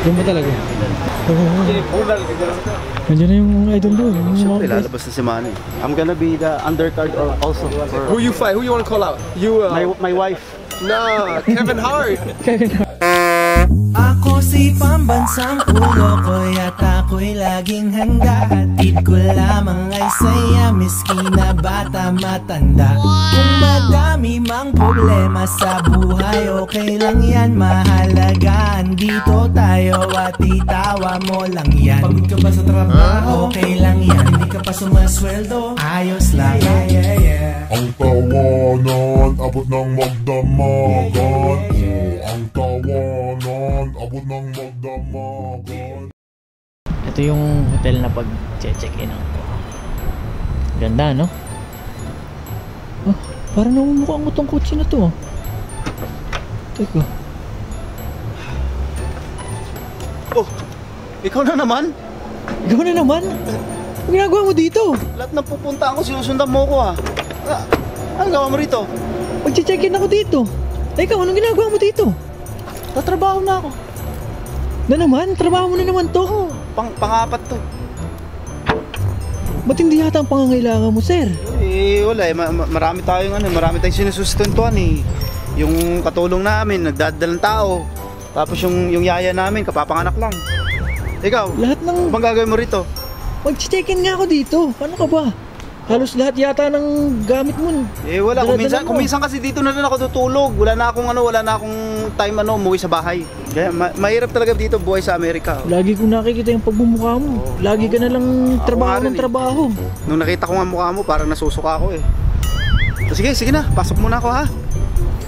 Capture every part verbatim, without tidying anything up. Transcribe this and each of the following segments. Doon ba talaga? Nandiyan na yung idol doon. Siyempre, lalabas na si Manny. I'm gonna be the undercard also. Who you fight? Who you wanna call out? You, uh... My, my wife. No, Kevin Hart. Kevin Hart. Ako si pambansang ulo ko, yata ko'y laging handa. Atid ko lamang ay saya, miski na bata matanda. Kung madami mang problema sa buhay, okay lang yan, mahalagaan. Dito tayo at itawa mo lang yan. Pagod ka ba sa trabaho? Okay lang yan. Hindi ka pa sumasweldo? Ayos lang. Yeah, yeah, yeah. Ang tawanan, abot ng magdamagan. Ang tawanan, abot ng magdamagan. Ito yung hotel na pag-check-in ako. Ganda, no? Oh, parang namumukhang ko tong kotse na to. Teka. Oh, ikaw na naman? Ikaw na naman? Ang ginagawa mo dito? Lahat ng pupuntaan ko, sinusundan mo ko, ha? Ah, anong gawa mo rito? Pag-check-in ako dito. Ikaw, anong ginagawa mo dito? Tatrabaho na ako. Na naman? Trabaho mo na naman to? Oh, pang pangapat to. Ba't hindi yata ang pangangailangan mo, sir? Eh, wala eh. Ma ma marami tayong ano, marami tayong sinusustentuan eh. Yung katulong namin, nagdadalang tao. Tapos yung, yung yaya namin, kapapanganak lang. Ikaw, lahat ng... bang gagawin mo rito? Mag-check-in nga ako dito. Ano ka ba? Halos lahat yata ng gamit mo. Eh wala, kuminsan, kuminsan kasi dito na rin ako tutulog. Wala na akong ano, wala na akong time ano, umuwi sa bahay. Kaya ma mahirap talaga dito buhay sa Amerika. Oh. Lagi kong nakikita yung pagbumukha mo. Oh, lagi oh, ka na lang trabaho ng trabaho. Eh. Nung nakita ko nga mukha mo, parang nasusuka ako eh. So, sige, sige na, pasok muna ako ha.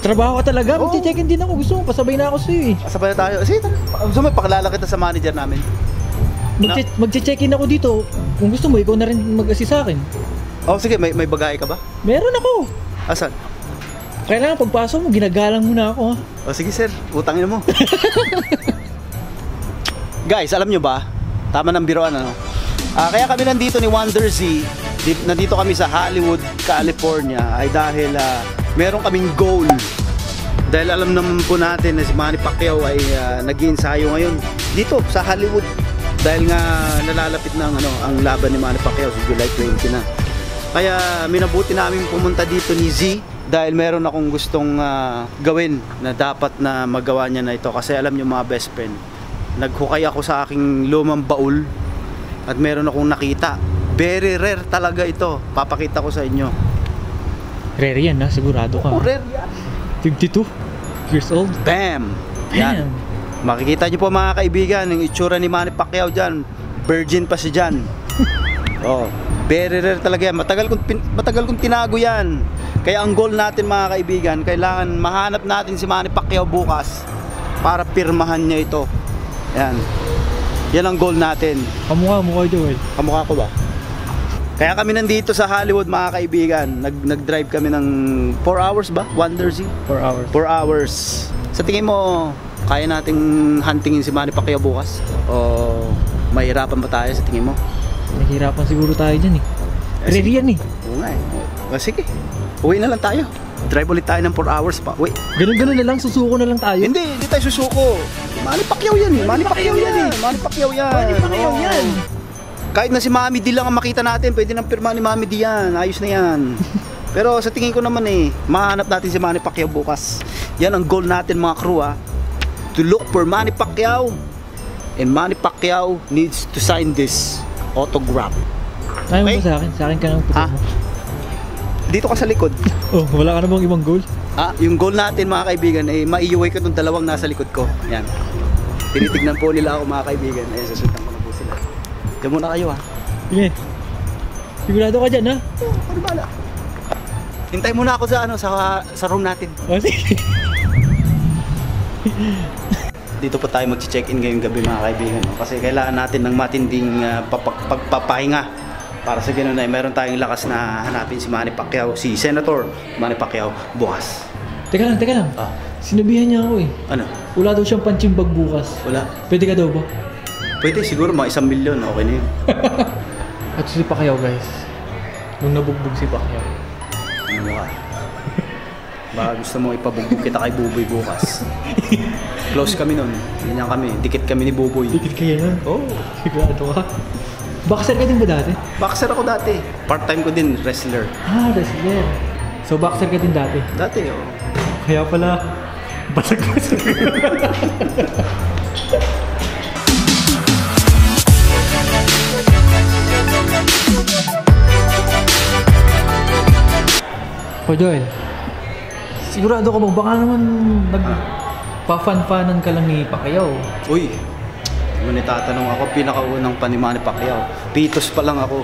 Trabaho ka talaga, oh. Mag-check-in din ako. Gusto mo, pasabay na ako sa'yo eh. Pasabay na tayo. Sige, gusto mo, pakilala kita sa manager namin. Mag-check-in ako dito. Kung gusto mo, ikaw na rin mag-assist sa akin. Oh, sige, may, may bagay ka ba? Meron ako. Asan? Kailangan pagpasok mo, ginagalang muna ako. Oh, sige sir, utangin mo. Guys, alam nyo ba? Tama ng biroan, ano? Uh, kaya kami nandito ni Wonder Z, nandito kami sa Hollywood, California, ay dahil uh, meron kaming goal. Dahil alam naman po natin na si Manny Pacquiao ay uh, nag-iinsayo ngayon dito sa Hollywood. Dahil nga nalalapit na ang, ano, ang laban ni Manny Pacquiao sa July twentieth na. Kaya minabuti namin pumunta dito ni Z dahil meron akong gustong uh, gawin na dapat na magawa niya na ito. Kasi alam niyo mga best friend, naghukay ako sa aking lumang baul at meron akong nakita. Very rare talaga ito. Papakita ko sa inyo. Rare yan na, sigurado ka. Oh, rare yan. fifty-two years old. Bam! Yan. Bam. Makikita niyo po mga kaibigan, yung itsura ni Manny Pacquiao dyan. Virgin pa si Jan. Oh. Very rare talaga yan. Matagal kong, matagal kong tinago yan. Kaya ang goal natin mga kaibigan, kailangan mahanap natin si Manny Pacquiao bukas para pirmahan niya ito. Yan. Yan ang goal natin. Kamukha mo kayo, Joel. Kamukha ko ba? Kaya kami nandito sa Hollywood mga kaibigan. Nag, nag-drive kami ng four hours ba? Wonder Z? four hours. four hours. Sa tingin mo, kaya nating huntingin si Manny Pacquiao bukas? O mahirapan ba tayo sa tingin mo? Nahihirapan siguro tayo dyan eh. Ready yan eh. Oo nga eh. O sige, uwi na lang tayo. Drive ulit tayo ng four hours pa. Uwi. Ganun-ganun na lang, susuko na lang tayo. Hindi, hindi tayo susuko. Manny Pacquiao yan eh. Manny Pacquiao yan eh. Manny Pacquiao yan. Manny Pacquiao yan. Kahit na si Mami D lang ang makita natin, pwede nang pirma ni Mami D yan. Ayos na yan. Pero sa tingin ko naman eh, mahanap natin si Manny Pacquiao bukas. Yan ang goal natin mga crew ah. To look for Manny Pacquiao. And Manny Pacquiao needs to sign this autograph. Ayaw okay? Mo sa akin? Sa akin ka nang puto mo. Dito ka sa likod. Oh, wala ka namang ibang goal? Ah, yung goal natin mga kaibigan ay eh, maiiway ko itong dalawang nasa likod ko. Yan. Tinitignan po nila ako mga kaibigan. Ayan, sasultan ko na po sila. Diyan muna kayo ha. Sige. Sigurado ka dyan ha? Oo, oh, ano bala? Hintay muna ako sa ano, sa, sa room natin. Oh, sige. Dito pa tayo mag-check-in ngayong gabi mga kaibigan no? Kasi kailangan natin ng matinding uh, pagpapahinga para sa ganun ay meron tayong lakas na hanapin si Manny Pacquiao, si Senator Manny Pacquiao bukas. Teka lang, teka lang ah. Sinabihan niya ako eh. Ano? Wala daw siyang panchimbag bukas. Wala? Pwede ka daw ba? Pwede, siguro mga isang milyon, okay na yun. At si Pacquiao guys, nung nabugbog si Pacquiao, ano ka? Baka gusto mo ipabugbog kita kay Buboy bukas. Close kami nun. Ganyan kami. Dikit kami ni Buboy. Dikit kayo na? Oo. Oh. Sigurado ka. Boxer ka din ba dati? Boxer ako dati. Part-time ko din, wrestler. Ah, wrestler. So, boxer ka din dati? Dati, oo. Oh. Kaya pala, basag-basag. O Joel, sigurado ka ba? Baka naman nagpa-fan-fanan ka lang ni Pacquiao. Uy, nung nitatanong ako, pinakaunang panima ni Pacquiao. Pitos pa lang ako.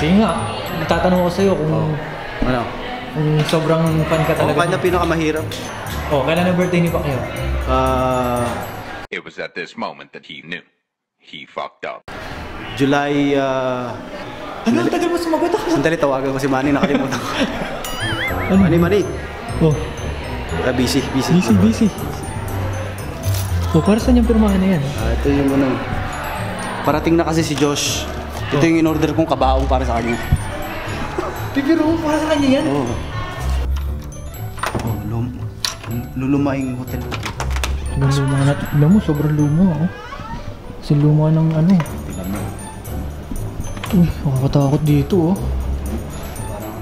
Sige nga, natatanong ako sa'yo kung... Oh. Ano? Kung sobrang fan ka talaga. O, kaya na pinakamahirap. O, kailan ang birthday ni Pacquiao? Uh, It was at this moment that he knew. He fucked up. July... Uh, ano? Ang tagal mo sumagot ako? Sandali, tawagan ko si Manny. Nakalimutan ko. Ano? Mani, mani. Oh. Ah, busy, busy. Busy, busy. Oh, para saan yung pirmahan na yan? Ah, ito yung ano. Parating na kasi si Josh. Ito oh. Yung in-order kong kabaong para sa kanya. Pipiro para sa kanya yan? Oo. Oh, lum luluma yung hotel. Luluma na. Alam mo, sobrang luma. Oh. Kasi luma ng ano. Uy, makakatakot dito. Oh.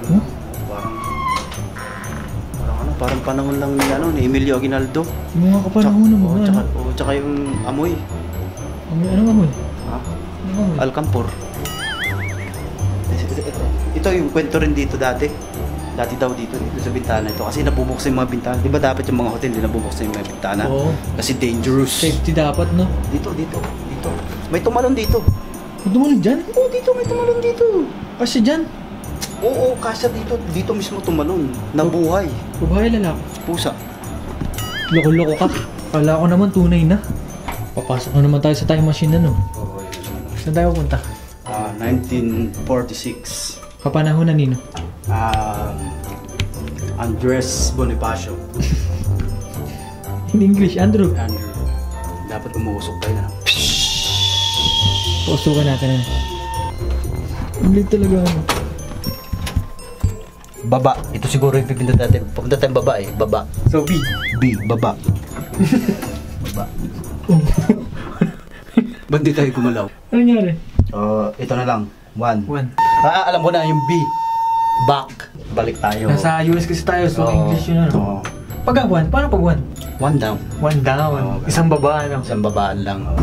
Huh? Parang panahon lang ni, ano, ni Emilio Aguinaldo. Mga kapanahon naman. Oh, tsaka, oh, tsaka yung amoy. Amoy, ano amoy? Ha? Ano amoy? Alcampor. Ito yung kwento rin dito dati. Dati daw dito, dito sa bintana ito. Kasi nabubuksan yung mga bintana. Di ba dapat yung mga hotel hindi nabubuksan yung mga bintana? Oo. Kasi dangerous. Safety dapat, no? Dito, dito, dito. May tumalon dito. May tumalon dyan? Oo, dito. May tumalon dito. Kasi dyan. Oo, oo, kasya dito. Dito mismo tumalon. Nabuhay. Babae, lalaki? Pusa. Loko-loko ka. Kala ko naman tunay na. Papasok na naman tayo sa time machine na, no? Oo, yun naman. Saan tayo punta? Ah, nineteen forty-six. Kapanahon na nino? Ah, Andres Bonifacio. In English, Andrew? Andrew. Dapat umuusok tayo na. Pausukan natin na. Ulit talaga ano. Baba. Ito siguro yung pipindot natin. Papunta tayong baba eh. Baba. So, B. B. Baba. Baba. Oh. Ba't di tayo kumalaw? Ano nangyari? Uh, ito na lang. One. One. Ah, alam ko na yung B. Back. Balik tayo. Nasa U S kasi tayo. So, oh. English yun ano. Oh. Pag one? Paano pag one? One down. One down. Oh, isang babaan lang. Isang babaan lang. Oh.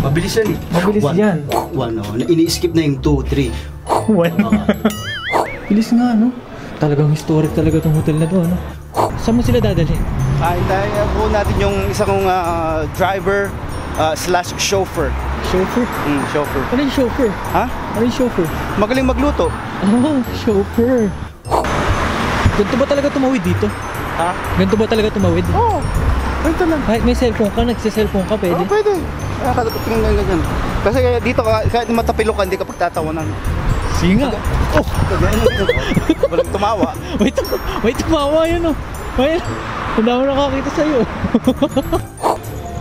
Mabilis yan eh. Mabilis one. Yan. One. Oh. Ini-skip na yung two, three. One. Uh, Bilis nga ano. Talagang historic talaga itong hotel na ito, ano? Saan mo sila dadalhin? Hintayin po natin yung isa kong uh, driver uh, slash chauffeur. Chauffeur? Mm, chauffeur. Ano yung chauffeur? Ha? Ano yung chauffeur? Magaling magluto. Oh, chauffeur. Ganito ba talaga tumawid dito? Ha? Ganito ba talaga tumawid? Oo. Oh, ganito lang. Kahit may cellphone ka, nagsiselfone ka, pwede? Oo, oh, pwede. Nakatapating na lang yan. Kasi dito, kahit matapilok ka, hindi ka pagtatawanan. Sige nga. Oh, walang tumawa. Wait, wait, tumawa yun oh. Wait, wala mo nakakita sa'yo.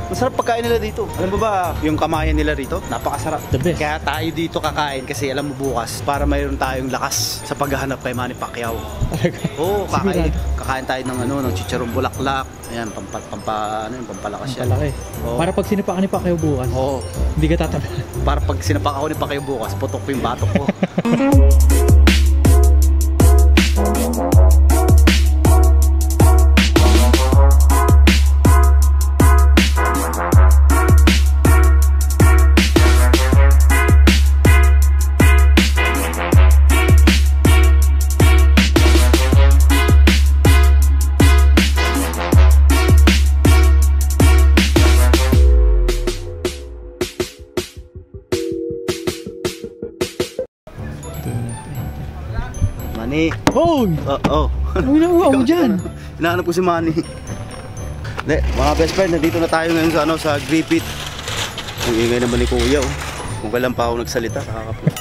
Masarap pagkain nila dito. Alam mo ba yung kamayan nila rito? Napakasarap. The best. Kaya tayo dito kakain kasi alam mo bukas para mayroon tayong lakas sa paghahanap kay Manny Pacquiao. Talaga? Oo, oh, kakain. Kakain tayo ng ano, ng chicharong bulaklak. Ayan, pampa, pampa, ano yung pampalakas yan. Pampalaki. Oh. Para pag sinapakan ni Pacquiao bukas, oh. Hindi ka tatabi. Para pag sinapakan ako ni Pacquiao bukas, putok ko yung batok ko. Oh! Oo. Ano ginagawa mo dyan? Hinahanap ko si Manny. Hindi, mga best friend, nandito na tayo ngayon sa, ano, sa Griffith. Ang ingay naman ni Kuya, oh. Kung kailan pa ako nagsalita, nakakapos.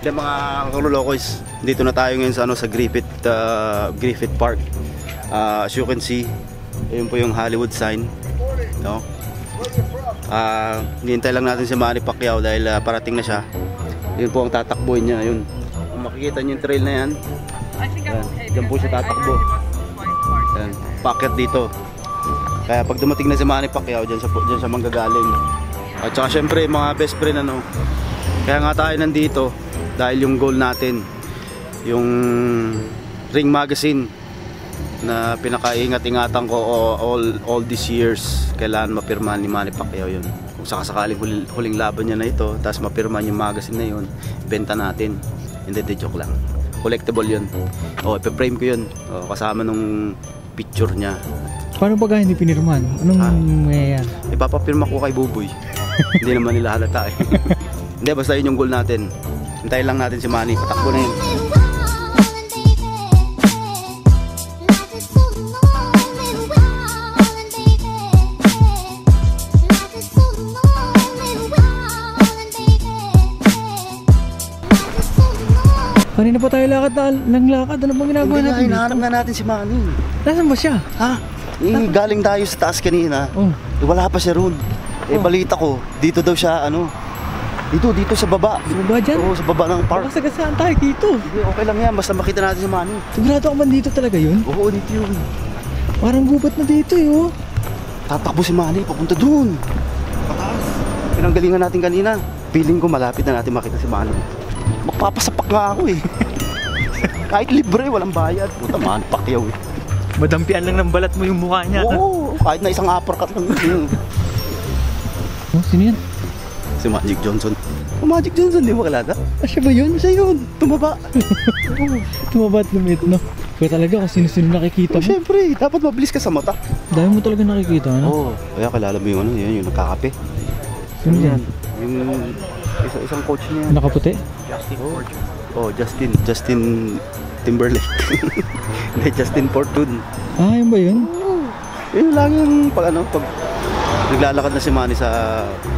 Hindi, mga kalulokoys, dito na tayo ngayon sa, ano, sa Griffith, uh, Griffith Park. Uh, as you can see, yun po yung Hollywood sign. No? Uh, hinihintay lang natin si Manny Pacquiao dahil uh, parating na siya. Yun po ang tatakbuhin niya, yun. Makikita niyo yung trail na yan. Diyan po siya tatakbo. packet dito. Kaya pag dumating na si Manny Pacquiao, dyan sa, dyan sa manggagaling. At saka syempre mga best friend ano. Kaya nga tayo nandito dahil yung goal natin, yung Ring Magazine na pinakaingat-ingatan ko all, all these years, kailangan mapirmahan ni Manny Pacquiao yun. Kung sakasakaling huling, huling laban niya na ito, tapos mapirmahan yung magazine na yun, benta natin. Hindi, de joke lang. Collectible yun. O, ipiprame ko yun. O, kasama nung picture niya. Paano ba hindi pinirman? Anong mayayan? Ipapapirma ko kay Buboy. Hindi naman nila halata eh. Hindi, basta yun yung goal natin. Hintayin lang natin si Manny. Patakbo na yun. Kanina pa tayo lakad na, ng lakad. Ano bang ginagawa natin? Hindi nga, hinahanap na natin si Manny. Nasaan ba siya? Ha? Eh, galing tayo sa taas kanina, oh. Eh, wala pa siya roon. Eh, oh. Balita ko, dito daw siya, ano, dito, dito sa baba. Sa baba dyan? Oo, sa baba ng park. Masagasaan tayo dito. Eh, okay lang yan, basta makita natin si Manny. Sigurado ka man dito talaga yun? Oo, dito yun. Parang gubat na dito eh, oh. Tatakbo si Manny, papunta dun. Pataas. Pinanggalingan natin kanina. Feeling ko malapit na natin makita si Manny. Magpapasapak nga ako eh. Kahit libre, walang bayad. Puta, Manny Pacquiao eh. Madampian lang ng balat mo yung mukha niya. Oo, kahit na isang uppercut lang. Oh, sino yan? Si Magic Johnson. Oh, Magic Johnson, di ba kalata? Ah, siya ba yun? Siya yun. Tumaba. Tumaba at lumit, no? Kaya talaga kung sino-sino nakikita oh, mo. Siyempre, dapat mabilis ka sa mata. Dahil mo talaga nakikita, ano? Oo, oh, kaya kalala mo yung ano, yun, yung nakakape. Sino yan? Yung isa, isang coach niya. Nakaputi? Justin. Oh, oh Justin. Justin Timberlake. May Justin Fortune. Ah, yun ba yun? Oo. Yun lang yung pag ano, pag naglalakad na si Manny sa,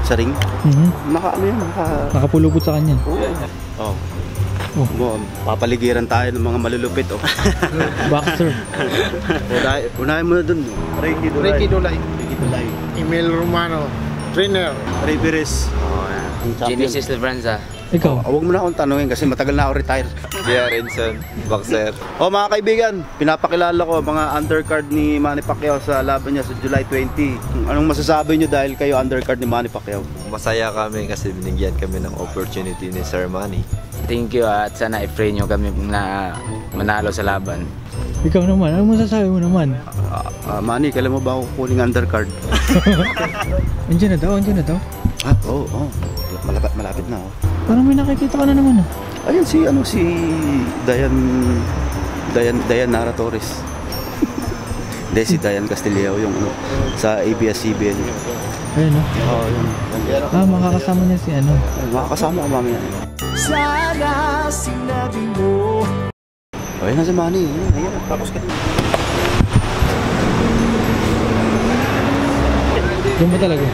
sa ring. Mm-hmm. Naka ano yun, naka... Nakapulupot sa kanya. Oo. Oh. Oh. Oh. Papaligiran tayo ng mga malulupit, oh. Boxer. Unahin mo na dun. Ricky Dulay. Ricky Dulay. Ricky Dulay. Emil Romano. Trainer. Ray Biris. Oh, yeah. Genesis Laverenza. Ikaw? Huwag mo na akong tanungin kasi matagal na ako retire. J R. Enson, boxer. O mga kaibigan, pinapakilala ko mga undercard ni Manny Pacquiao sa laban niya sa July twentieth. Anong masasabi niyo dahil kayo undercard ni Manny Pacquiao? Masaya kami kasi binigyan kami ng opportunity ni Sir Manny. Thank you at sana i-pray niyo kami na manalo sa laban. Ikaw naman, anong masasabi mo naman? Uh, uh, Manny, kailan mo ba ako kukuling undercard? Andiyan na daw, andiyan na daw. Ah, oo, oh, oh. Malapit, malapit na oh. Parang may nakikita ka na naman ah. Ayun si ano si Diane Diane Diane Nara Torres. Hindi si Diane Castillo yung ano sa A B S C B N. Ayun oh. Oh, yun. Ah, makakasama niya si ano. Makakasama ang mami niya. Sana sinabi mo. Ayun na si Manny. Ayun, tapos ka. Yun ba talaga?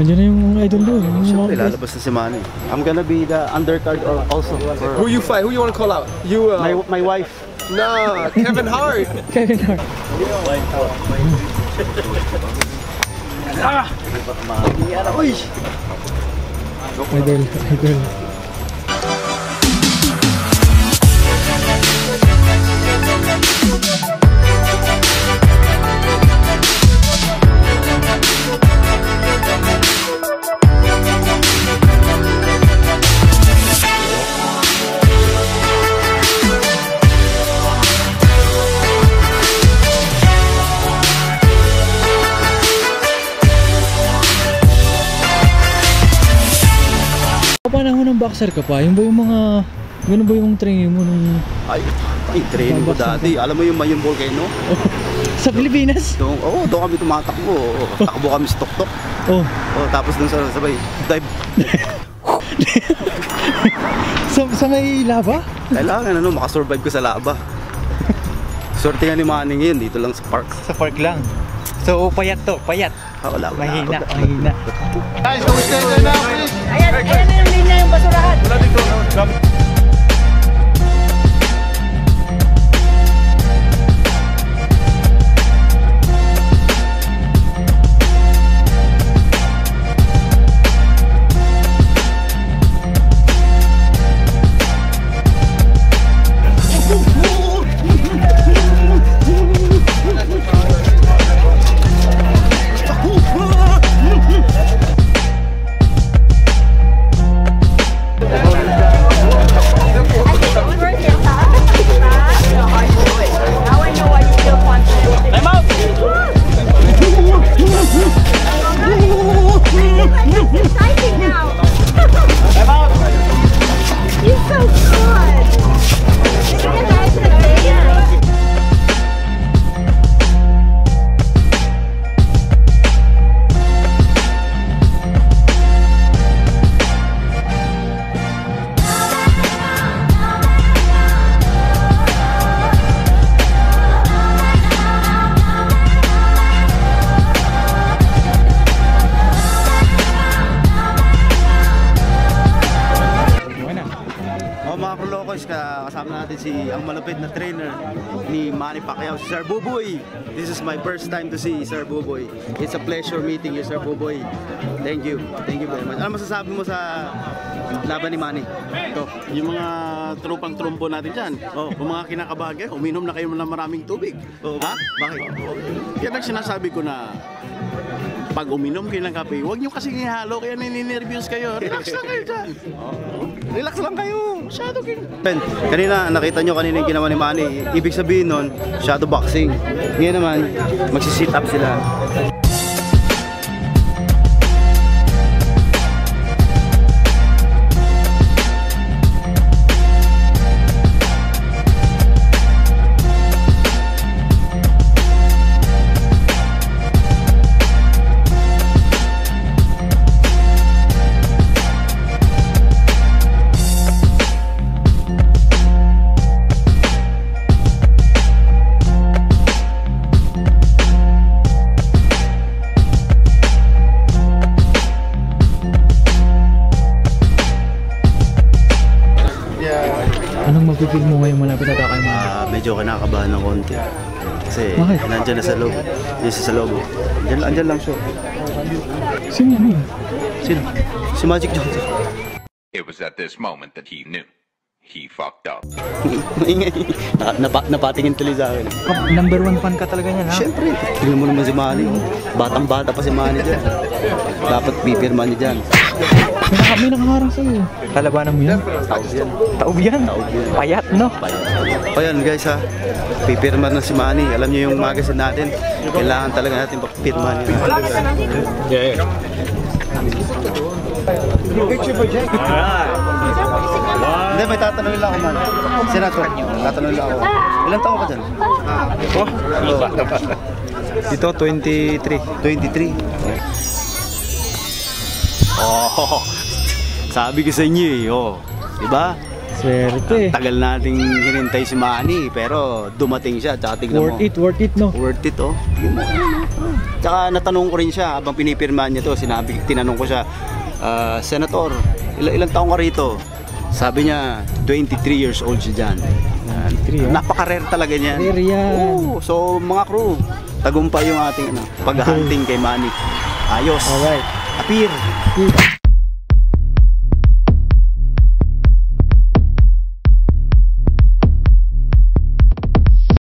Nandiyan na yung idol doon. Siyempre, lalabas na si Manny. I'm gonna be the undercard also. Who you fight? Who you wanna call out? You, uh... my, my wife. Nah, Kevin Hart. Kevin Hart. Ah! Uy! Idol, idol. Panahon ng boxer ka pa, yung ba yung mga gano'n ba yung training mo nung... Ay, ay training ko dati, alam mo yung Mayon Volcano? Sa Pilipinas? Oo, oh, doon kami tumatakbo, takbo kami sa tuktok. Oo. Oh. Oh, tapos doon sa sabay, dive. sa, sa may lava? Kailangan ano, makasurvive ko sa lava. Sorte nga ni Manning yun, dito lang sa park. Sa park lang? So, payat to, payat. Oh, wala, wala. Mahina, mahina. Guys, go stay there now, please. Ayan, ayan na yung linya yung basurahan. Wala dito. natin si ang malupit na trainer ni Manny Pacquiao, si Sir Buboy. This is my first time to see Sir Buboy. It's a pleasure meeting you, Sir Buboy. Thank you. Thank you very much. Ano masasabi mo sa laban ni Manny? Ito. Yung mga tropang trompo natin dyan, oh, yung mga kinakabagay, uminom na kayo ng maraming tubig. Oh, ha? Bakit? Oh. Kaya nang sinasabi ko na pag uminom kayo ng kape, huwag nyo kasing ihalo, kaya nininervyos kayo. Relax lang kayo dyan. Relax lang kayo. Shadow king. Kanina, nakita nyo kanina yung ginawa ni Manny. Ibig sabihin nun, shadow boxing. Ngayon naman, magsisit up sila. Pag-feel mo ngayon, malapit na kay Manny? Uh, medyo kinakabahan ng konti. Kasi bakit? Nandyan na sa logo. Yes, sa logo. Andyan, andyan lang siya. Sino yun? Sino? Si Magic Johnson. It was at this moment that he knew. He fucked up. Napa, napatingin tuloy sa akin. Number one fan ka talaga niya, ha? Siyempre. Tignan mo naman si Manny. Batang-bata pa si Manny dyan. Dapat pipirman niya dyan. May nakaharang sa'yo. Kalabanan mo yan? Taob yan. Taob yan? Payat, no? O yan guys, ha. Pipirman na si Manny. Alam niyo yung magazine natin. Kailangan talaga natin pipirman yun. Yeah, yeah. Hindi, may tatanungin lang ako, man. Senator, tatanungin lang ako. Ilang taong ka dyan? Oh, dito, twenty-three. twenty-three? Oh, sabi ko sa inyo eh, oh, diba? Swerte. Ang tagal nating hinintay si Manny, pero dumating siya, tsaka tignan mo. Worth it, worth it, no? Worth it, oh. Tsaka natanong ko rin siya, habang pinipirmahan niya to, sinabi, tinanong ko siya, uh, Senator, il ilang taong ka rito? Sabi niya, twenty-three years old siya dyan. twenty-three, oh? Napaka-rare talaga niyan. Rare yan. Oh, so, mga crew, tagumpay yung ating ano, pag-hunting kay Manny. Ayos. Alright. Appear.